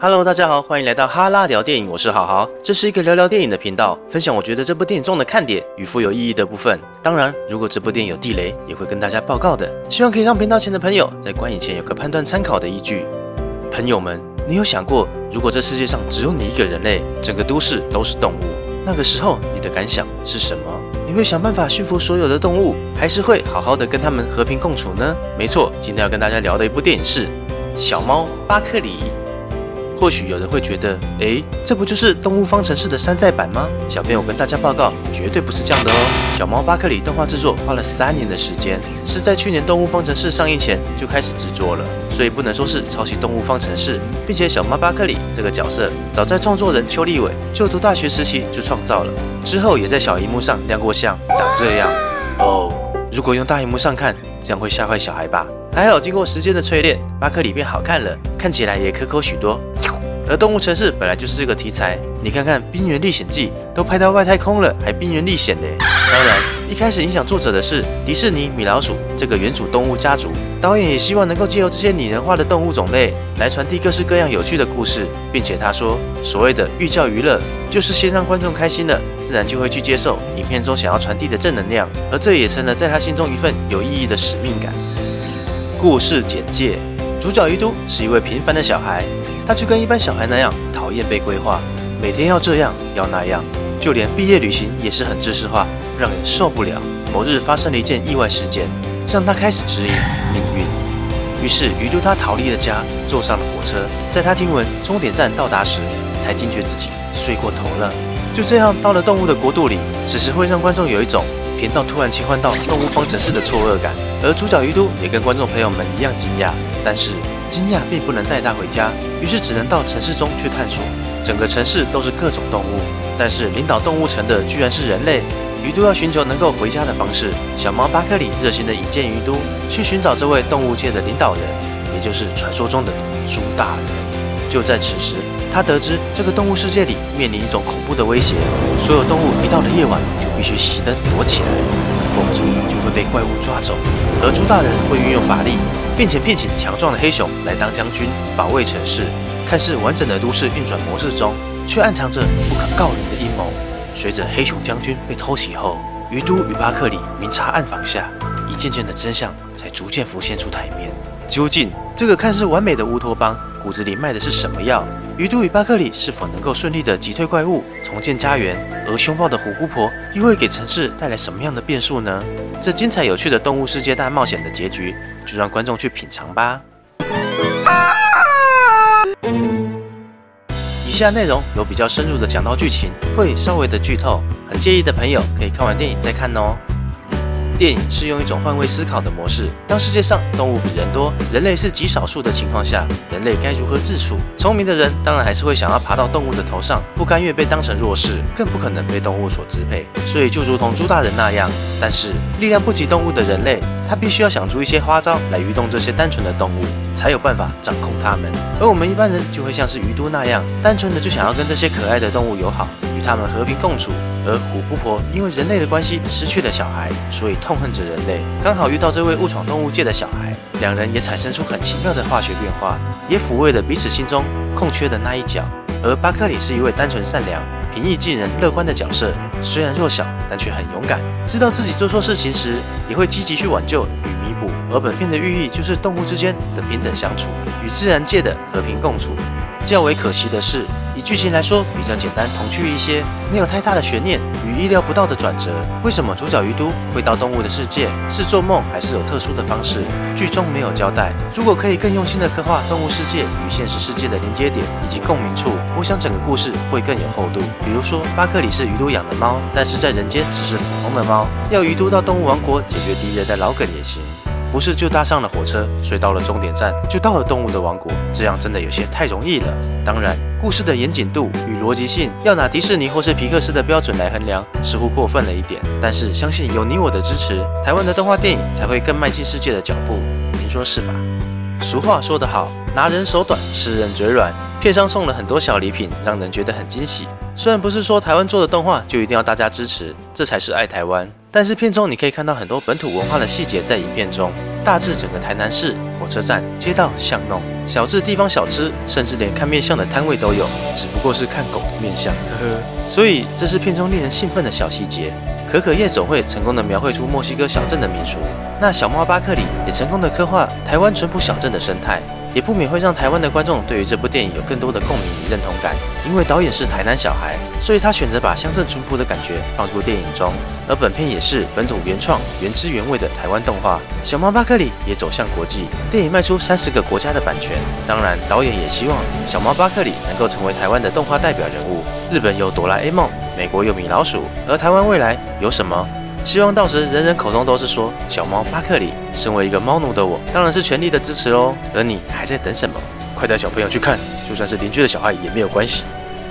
Hello， 大家好，欢迎来到哈拉聊电影，我是好好，这是一个聊聊电影的频道，分享我觉得这部电影中的看点与富有意义的部分。当然，如果这部电影有地雷，也会跟大家报告的。希望可以让频道前的朋友在观影前有个判断参考的依据。朋友们，你有想过，如果这世界上只有你一个人类，整个都市都是动物，那个时候你的感想是什么？你会想办法驯服所有的动物，还是会好好的跟他们和平共处呢？没错，今天要跟大家聊的一部电影是《小猫巴克里》。或许有人会觉得，这不就是《动物方程式》的山寨版吗？小朋友跟大家报告，绝对不是这样的哦。小猫巴克里动画制作花了3年的时间，是在去年《动物方程式》上映前就开始制作了，所以不能说是抄袭《动物方程式》。并且小猫巴克里这个角色，早在创作人邱立伟就读大学时期就创造了，之后也在小荧幕上亮过相，长这样。如果用大荧幕上看，这样会吓坏小孩吧？还好，经过时间的淬炼，巴克里变好看了，看起来也可口许多。而动物城市本来就是个题材，你看看《冰原历险记》都拍到外太空了，还冰原历险嘞！当然，一开始影响作者的是迪士尼米老鼠这个原主动物家族，导演也希望能够借由这些拟人化的动物种类来传递各式各样有趣的故事，并且他说，所谓的寓教于乐，就是先让观众开心了，自然就会去接受影片中想要传递的正能量，而这也成了在他心中一份有意义的使命感。故事简介：主角于都是一位平凡的小孩。他就跟一般小孩那样讨厌被规划，每天要这样要那样，就连毕业旅行也是很知识化，让人受不了。某日发生了一件意外事件，让他开始质疑命运。于是于都他逃离了家，坐上了火车。在他听闻终点站到达时，才惊觉自己睡过头了。就这样到了动物的国度里，此时会让观众有一种频道突然切换到《动物方程式》的错愕感。而主角于都也跟观众朋友们一样惊讶，但是惊讶并不能带他回家，于是只能到城市中去探索。整个城市都是各种动物，但是领导动物城的居然是人类。于都要寻求能够回家的方式，小猫巴克里热心的引荐于都去寻找这位动物界的领导人，也就是传说中的猪大人。就在此时，他得知这个动物世界里面临一种恐怖的威胁，所有动物一到了夜晚就必须熄灯躲起来，否则就会被怪物抓走。而猪大人会运用法力，并且聘请强壮的黑熊来当将军，保卫城市。看似完整的都市运转模式中，却暗藏着不可告人的阴谋。随着黑熊将军被偷袭后，于都与巴克里明察暗访下，一件件的真相才逐渐浮现出台面。究竟这个看似完美的乌托邦，骨子里卖的是什么药？于都与巴克里是否能够顺利的击退怪物，重建家园？而凶暴的虎姑婆又会给城市带来什么样的变数呢？这精彩有趣的动物世界大冒险的结局，就让观众去品尝吧。以下内容有比较深入的讲到剧情，会稍微的剧透，很介意的朋友可以看完电影再看哦。电影是用一种换位思考的模式，当世界上动物比人多，人类是极少数的情况下，人类该如何自处？聪明的人当然还是会想要爬到动物的头上，不甘愿被当成弱势，更不可能被动物所支配。所以就如同猪大人那样，但是力量不及动物的人类，他必须要想出一些花招来愚弄这些单纯的动物，才有办法掌控他们。而我们一般人就会像是于都那样，单纯的就想要跟这些可爱的动物友好，与他们和平共处。而虎姑婆因为人类的关系失去了小孩，所以痛恨着人类。刚好遇到这位误闯动物界的小孩，两人也产生出很奇妙的化学变化，也抚慰了彼此心中空缺的那一角。而巴克里是一位单纯善良、平易近人、乐观的角色，虽然弱小，但却很勇敢，知道自己做错事情时，也会积极去挽救与弥补。而本片的寓意就是动物之间的平等相处，与自然界的和平共处。较为可惜的是，以剧情来说比较简单童趣一些，没有太大的悬念与意料不到的转折。为什么主角于都会到动物的世界？是做梦还是有特殊的方式？剧中没有交代。如果可以更用心的刻画动物世界与现实世界的连接点以及共鸣处，我想整个故事会更有厚度。比如说，巴克里是于都养的猫，但是在人间只是普通的猫，要于都到动物王国解决敌人的老梗也行。不是就搭上了火车，睡到了终点站，就到了动物的王国，这样真的有些太容易了。当然，故事的严谨度与逻辑性要拿迪士尼或是皮克斯的标准来衡量，似乎过分了一点。但是相信有你我的支持，台湾的动画电影才会更迈进世界的脚步，您说是吧？俗话说得好，拿人手短，吃人嘴软。片商送了很多小礼品，让人觉得很惊喜。虽然不是说台湾做的动画就一定要大家支持，这才是爱台湾。但是片中你可以看到很多本土文化的细节在影片中，大致整个台南市火车站、街道、巷弄，小至地方小吃，甚至连看面相的摊位都有，只不过是看狗的面相，呵呵。所以这是片中令人兴奋的小细节。可可夜总会成功的描绘出墨西哥小镇的民俗，那小猫巴克里也成功的刻画台湾淳朴小镇的生态，也不免会让台湾的观众对于这部电影有更多的共鸣与认同感。因为导演是台南小孩，所以他选择把乡镇淳朴的感觉放入电影中，而本片也是本土原创、原汁原味的台湾动画。小猫巴克里也走向国际，电影卖出30个国家的版权。当然，导演也希望小猫巴克里能够成为台湾的动画代表人物。日本有哆啦 A 梦，美国有米老鼠，而台湾未来有什么？希望到时人人口中都是说小猫巴克里。身为一个猫奴的我，当然是全力的支持咯。而你还在等什么？快带小朋友去看，就算是邻居的小孩也没有关系。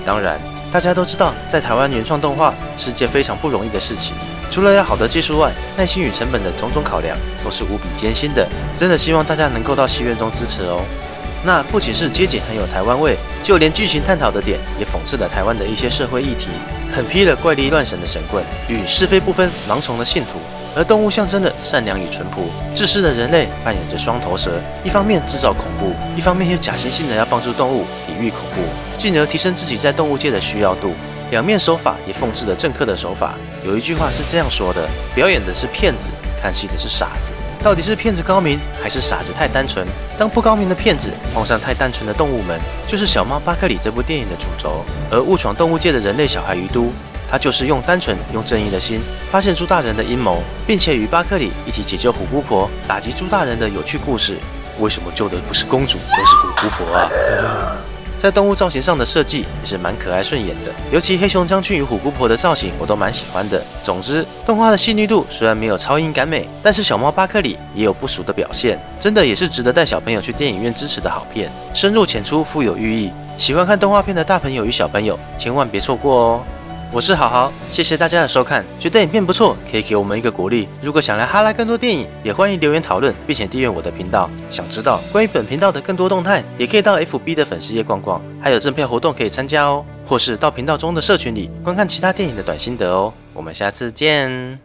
当然，大家都知道，在台湾原创动画是件非常不容易的事情，除了要好的技术外，耐心与成本的种种考量都是无比艰辛的。真的希望大家能够到戏院中支持哦。那不仅是街景很有台湾味，就连剧情探讨的点也讽刺了台湾的一些社会议题，狠批了怪力乱神的神棍与是非不分盲从的信徒，而动物象征了善良与淳朴。自私的人类扮演着双头蛇，一方面制造恐怖，一方面又假惺惺的要帮助动物抵御恐怖，进而提升自己在动物界的需要度。两面手法也讽刺了政客的手法。有一句话是这样说的：表演的是骗子，看戏的是傻子。到底是骗子高明，还是傻子太单纯？当不高明的骗子碰上太单纯的动物们，就是《小猫巴克里》这部电影的主轴。而误闯动物界的人类小孩于都，他就是用单纯、用正义的心，发现猪大人的阴谋，并且与巴克里一起解救虎姑婆，打击猪大人的有趣故事。为什么救的不是公主，而是虎姑婆啊？在动物造型上的设计也是蛮可爱顺眼的，尤其黑熊将军与虎姑婆的造型我都蛮喜欢的。总之，动画的细腻度虽然没有超英赶美，但是小猫巴克里也有不俗的表现，真的也是值得带小朋友去电影院支持的好片，深入浅出，富有寓意。喜欢看动画片的大朋友与小朋友千万别错过哦。我是好好，谢谢大家的收看。觉得影片不错，可以给我们一个鼓励。如果想来哈拉更多电影，也欢迎留言讨论，并且订阅我的频道。想知道关于本频道的更多动态，也可以到 FB 的粉丝页逛逛，还有赠票活动可以参加哦。或是到频道中的社群里观看其他电影的短心得哦。我们下次见。